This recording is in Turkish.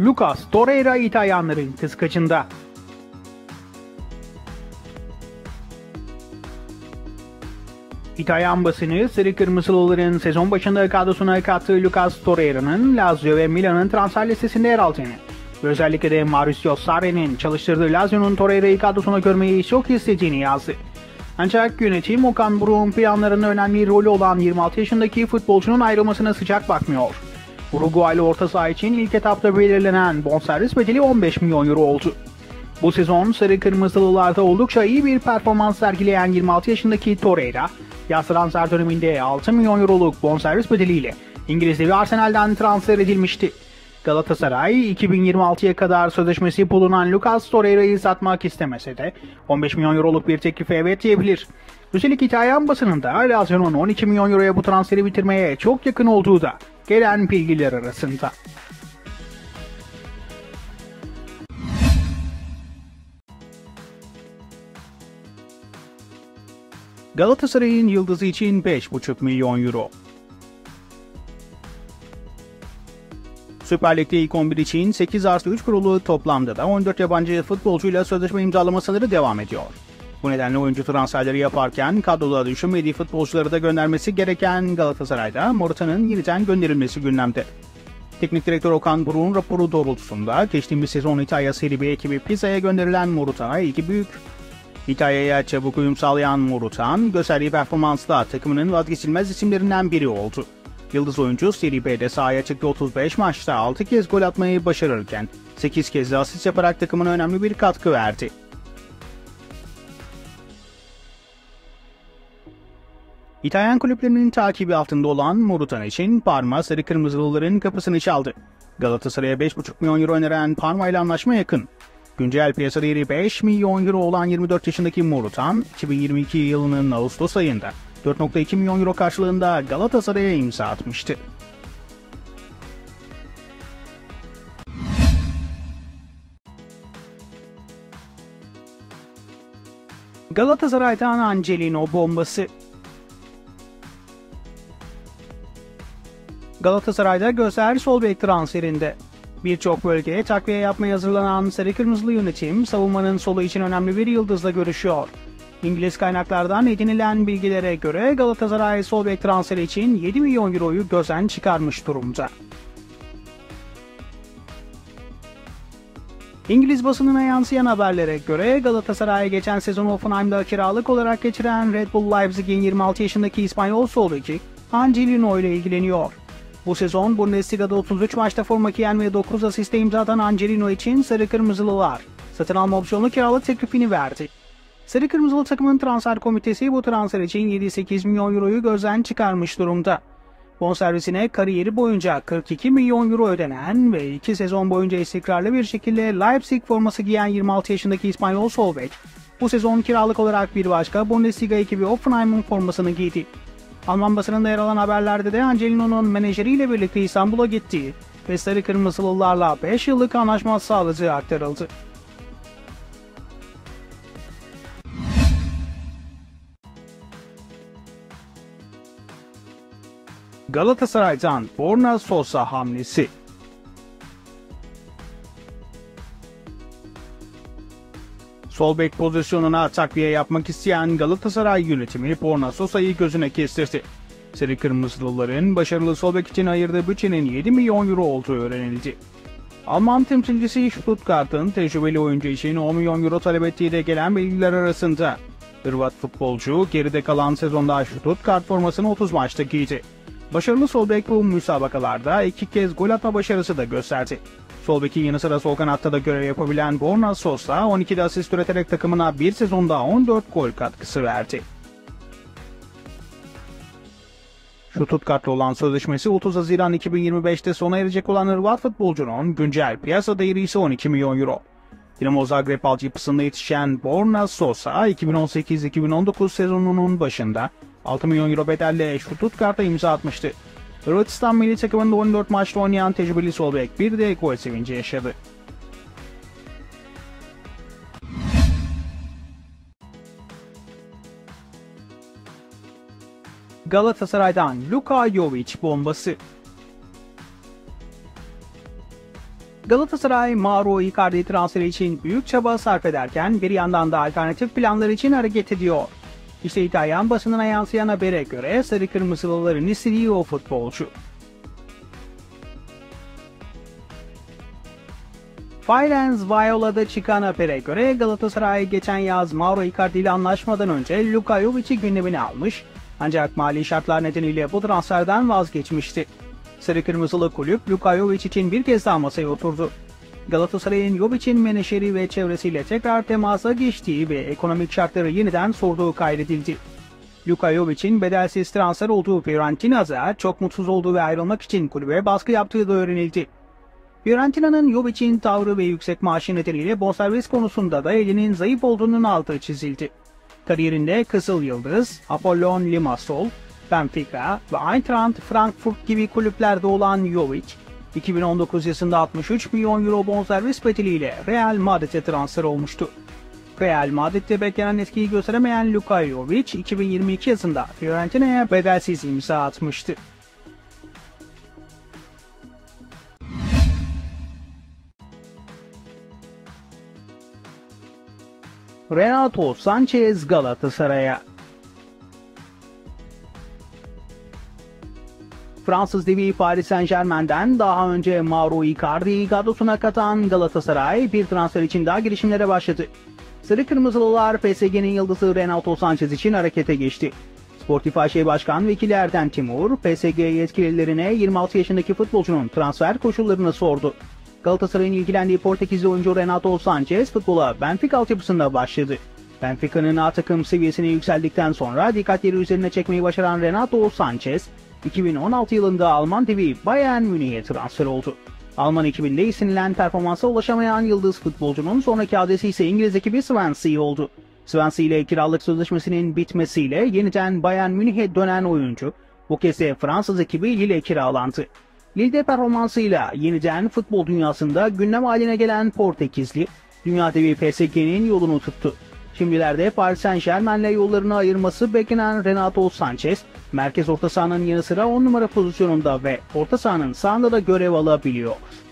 Lucas Torreira İtalyanların kıskacında. İtalyan basını sarı kırmızılıların sezon başında kadrosuna kattığı Lucas Torreira'nın Lazio ve Milan'ın transfer listesinde yer aldığını ve özellikle de Mauricio Sarre'nin çalıştırdığı Lazio'nun Torreira'yı kadrosuna görmeyi çok istediğini yazdı. Ancak yönetim Okan Buruk'un planlarının önemli rolü olan 26 yaşındaki futbolcunun ayrılmasına sıcak bakmıyor. Uruguaylı orta saha için ilk etapta belirlenen bonservis bedeli 15 milyon euro oldu. Bu sezon sarı kırmızılılarda oldukça iyi bir performans sergileyen 26 yaşındaki Torreira, yaz transfer döneminde 6 milyon euroluk bonservis bedeliyle İngiliz devi Arsenal'den transfer edilmişti. Galatasaray 2026'ya kadar sözleşmesi bulunan Lucas Torreira'yı satmak istemese de 15 milyon euroluk bir teklife evet diyebilir. Üstelik İtalyan basınında Lazio'nun 12 milyon euroya bu transferi bitirmeye çok yakın olduğu da gelen bilgiler arasında. Galatasaray'ın yıldızı için 5,5 milyon euro. Süper Lig'de ilk 11 için 8+3 kurulu toplamda da 14 yabancı futbolcuyla sözleşme imzalamaları devam ediyor. Bu nedenle oyuncu transferleri yaparken kadroda düşünmediği futbolcuları da göndermesi gereken Galatasaray'da Morutan'ın yeniden gönderilmesi gündemde. Teknik direktör Okan Buruk'un raporu doğrultusunda geçtiğimiz sezon İtalya Serie B ekibi Pisa'ya gönderilen Morutan'a iki büyük. İtalya'ya çabuk uyum sağlayan Morutan, gösterdiği performansla takımının vazgeçilmez isimlerinden biri oldu. Yıldız oyuncu Serie B'de sahaya çıktı 35 maçta 6 kez gol atmayı başarırken 8 kez de asist yaparak takımına önemli bir katkı verdi. İtalyan kulüplerinin takibi altında olan Morutan için Parma sarı kırmızılıların kapısını çaldı. Galatasaray'a 5,5 milyon euro öneren Parma ile anlaşma yakın. Güncel piyasa değeri 5 milyon euro olan 24 yaşındaki Morutan, 2022 yılının Ağustos ayında 4,2 milyon euro karşılığında Galatasaray'a imza atmıştı. Galatasaray'dan Angelino bombası. Galatasaray'da gözler sol bek transferinde. Birçok bölgeye takviye yapmaya hazırlanan sarı kırmızılı yönetim savunmanın solu için önemli bir yıldızla görüşüyor. İngiliz kaynaklardan edinilen bilgilere göre Galatasaray sol bek transferi için 7 milyon euroyu gözden çıkarmış durumda. İngiliz basınına yansıyan haberlere göre Galatasaray geçen sezon Hoffenheim'da kiralık olarak geçiren Red Bull Leipzig'in 26 yaşındaki İspanyol sol beki Angelino ile ilgileniyor. Bu sezon Bundesliga'da 33 maçta forma giyen ve 9 asiste imza atan Angelino için sarı kırmızılılar satın alma opsiyonlu kiralık teklifini verdi. Sarı kırmızılı takımın transfer komitesi bu transfer için 7-8 milyon euroyu gözden çıkarmış durumda. Bonservisine kariyeri boyunca 42 milyon euro ödenen ve 2 sezon boyunca istikrarlı bir şekilde Leipzig forması giyen 26 yaşındaki İspanyol sol bek bu sezon kiralık olarak bir başka Bundesliga ekibi Hoffenheim'ın formasını giydi. Alman basınında yer alan haberlerde de Angelino'nun menajeriyle birlikte İstanbul'a gittiği ve sarı kırmızılılarla 5 yıllık anlaşma sağladığı aktarıldı. Galatasaray'dan Borna Sosa hamlesi. Sol bek pozisyonuna takviye yapmak isteyen Galatasaray yönetimi Borna Sosa'yı gözüne kestirdi. Sarı kırmızılıların başarılı sol bek için ayırdığı bütçenin 7 milyon euro olduğu öğrenildi. Alman temsilcisi Stuttgart'ın tecrübeli oyuncu için 10 milyon euro talep ettiği de gelen bilgiler arasında. Hırvat futbolcu geride kalan sezonda Stuttgart formasını 30 maçta giydi. Başarılı sol bek bu müsabakalarda 2 kez gol atma başarısı da gösterdi. Sol bekin yanı sıra sol kanatta da görev yapabilen Borna Sosa 12'de asist üreterek takımına bir sezonda 14 gol katkısı verdi. Stuttgart'la olan sözleşmesi 30 Haziran 2025'te sona erecek olan Hırvat futbolcunun güncel piyasa değeri ise 12 milyon euro. Dinamo Zagreb altyapısında yetişen Borna Sosa 2018-2019 sezonunun başında 6 milyon euro bedelle Stuttgart'a imza atmıştı. Hırvatistan milli takımında 14 maçta oynayan tecrübeli sol bek bir de gol sevinci yaşadı. Galatasaray'dan Luka Jović bombası. Galatasaray, Mauro Icardi transferi için büyük çaba sarf ederken bir yandan da alternatif planlar için hareket ediyor. İşte İtalyan basınına yansıyan habere göre sarı kırmızılıların istediği o futbolcu. Finance Viola'da çıkan habere göre Galatasaray geçen yaz Mauro Icardi ile anlaşmadan önce Luka Jovic'i gündemine almış, ancak mali şartlar nedeniyle bu transferden vazgeçmişti. Sarı kırmızılı kulüp Luka Jović için bir kez daha masaya oturdu. Galatasaray'ın Jovic'in menajeri ve çevresiyle tekrar temasa geçtiği ve ekonomik şartları yeniden sorduğu kaydedildi. Luka Jovic'in bedelsiz transfer olduğu Fiorentina'da çok mutsuz olduğu ve ayrılmak için kulübe baskı yaptığı da öğrenildi. Fiorentina'nın Jovic'in tavrı ve yüksek maaşı nedeniyle bonservis konusunda da elinin zayıf olduğunun altı çizildi. Kariyerinde Kızıl Yıldız, Apollon Limassol, Benfica ve Eintracht Frankfurt gibi kulüplerde olan Jović, 2019 yılında 63 milyon euro bonservis bedeliyle Real Madrid'e transfer olmuştu. Real Madrid'de beklenen etkiyi gösteremeyen Luka Jović, 2022 yılında Fiorentina'ya bedelsiz imza atmıştı. Renato Sanches Galatasaray'a. Fransız devi Paris Saint Germain'den daha önce Mauro Icardi'yi kadrosuna katan Galatasaray bir transfer için daha girişimlere başladı. Sarı Kırmızılılar PSG'nin yıldızı Renato Sanches için harekete geçti. Sportif AŞ Başkan Vekili Erden Timur, PSG yetkililerine 26 yaşındaki futbolcunun transfer koşullarını sordu. Galatasaray'ın ilgilendiği Portekizli oyuncu Renato Sanches futbola Benfica altyapısında başladı. Benfica'nın A takım seviyesine yükseldikten sonra dikkatleri üzerine çekmeyi başaran Renato Sanches, 2016 yılında Alman devi Bayern Münih'e transfer oldu. Alman ekibinde istenilen performansa ulaşamayan yıldız futbolcunun sonraki adresi ise İngiliz ekibi Swansea oldu. Swansea ile kiralık sözleşmesinin bitmesiyle yeniden Bayern Münih'e dönen oyuncu, bu kez de Fransız ekibi Lille kiralandı. Lille'de performansıyla yeniden futbol dünyasında gündem haline gelen Portekizli, dünya devi PSG'nin yolunu tuttu. Şimdilerde Paris Saint Germain'le yollarını ayırması beklenen Renato Sanches, merkez orta sahanın yanı sıra 10 numara pozisyonunda ve orta sahanın sağında da görev alabiliyor.